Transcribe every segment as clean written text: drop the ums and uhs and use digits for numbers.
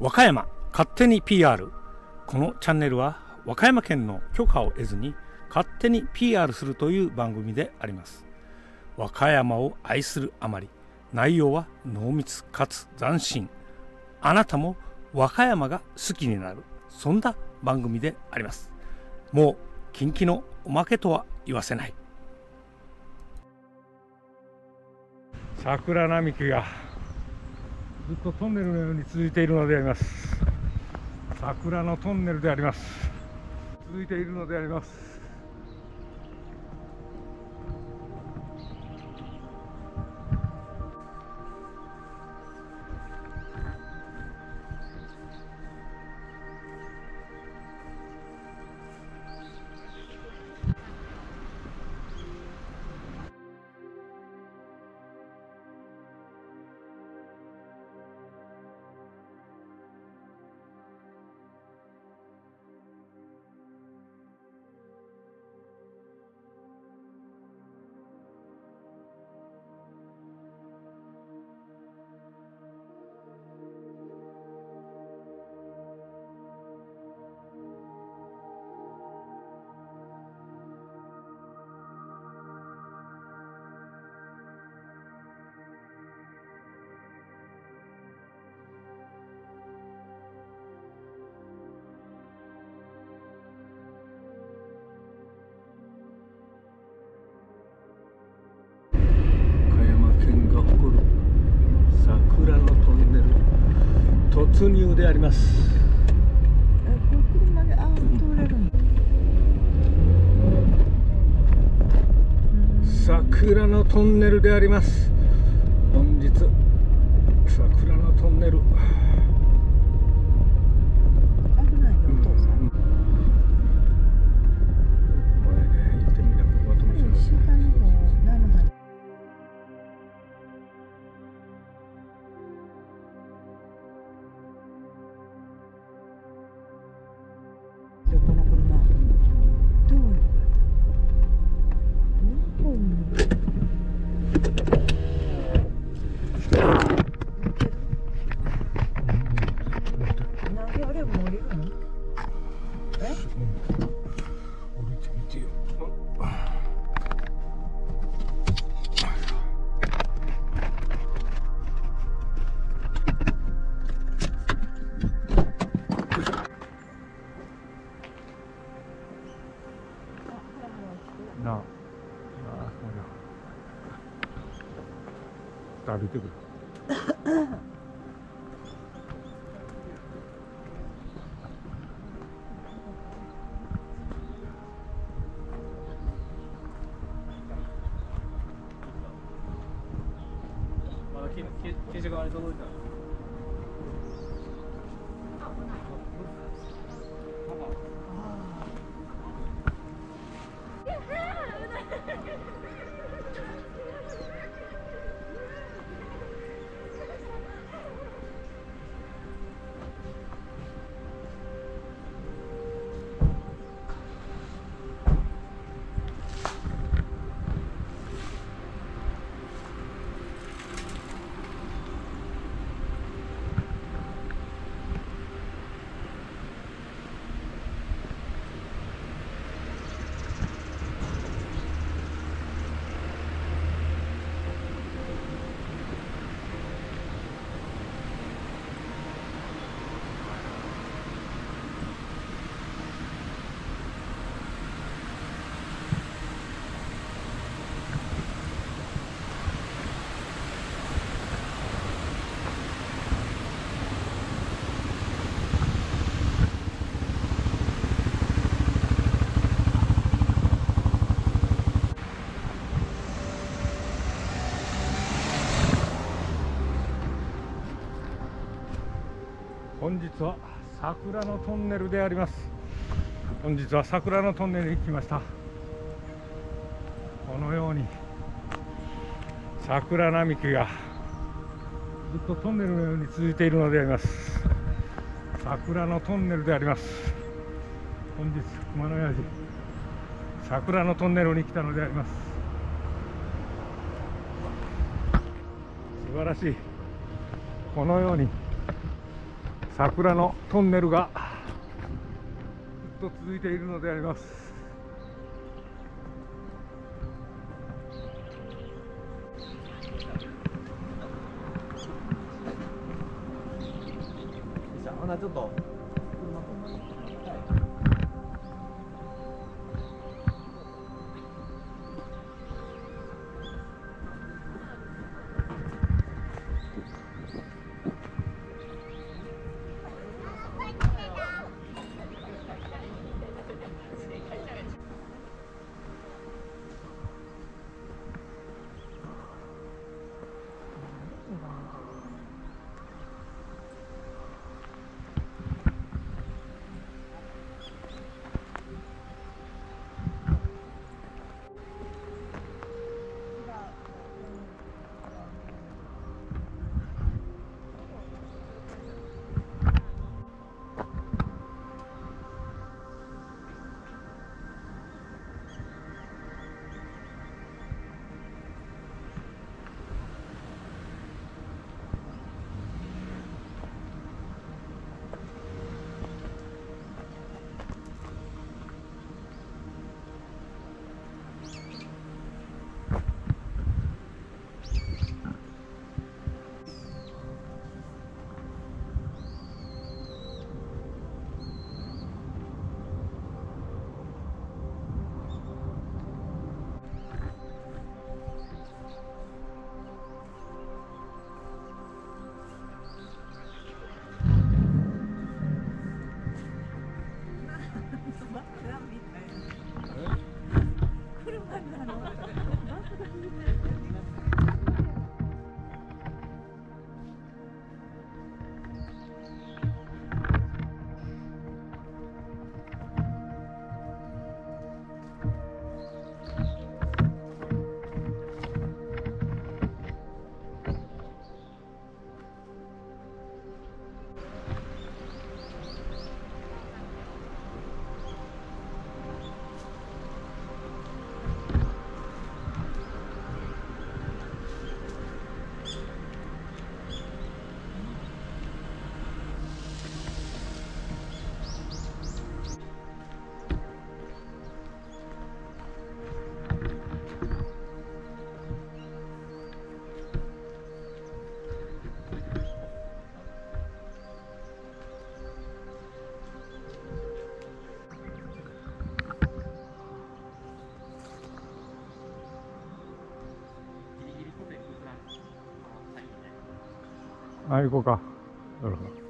和歌山勝手に PR。 このチャンネルは和歌山県の許可を得ずに勝手に PR するという番組であります。和歌山を愛するあまり、内容は濃密かつ斬新、あなたも和歌山が好きになる、そんな番組であります。もう近畿のおまけとは言わせない。桜並木がずっとトンネルのように続いているのであります。桜のトンネルであります。続いているのであります。突入であります。車で通れるんだ。桜のトンネルであります。本日桜のトンネル。危ないよ、お父さん。前ね、行ってみなくても下の方なのかな。歩いてくる。本日は桜のトンネルであります。本日は桜のトンネルに来ました。このように桜並木がずっとトンネルのように続いているのであります。桜のトンネルであります。本日熊谷寺桜のトンネルに来たのであります。素晴らしい。このように桜のトンネルがずっと続いているのであります。ちょっとあ、行こうか。なるほど。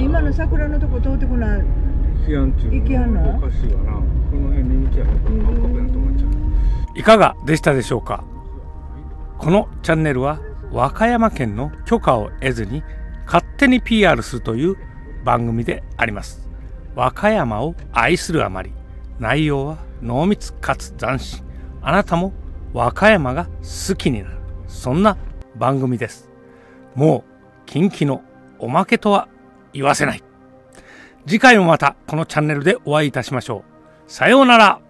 今の桜のとこ通ってこない。いかがでしたでしょうか。このチャンネルは和歌山県の許可を得ずに勝手に PR するという番組であります。和歌山を愛するあまり、内容は濃密かつ斬新、あなたも和歌山が好きになる、そんな番組です。もう近畿のおまけとは言わせない。次回もまたこのチャンネルでお会いいたしましょう。さようなら。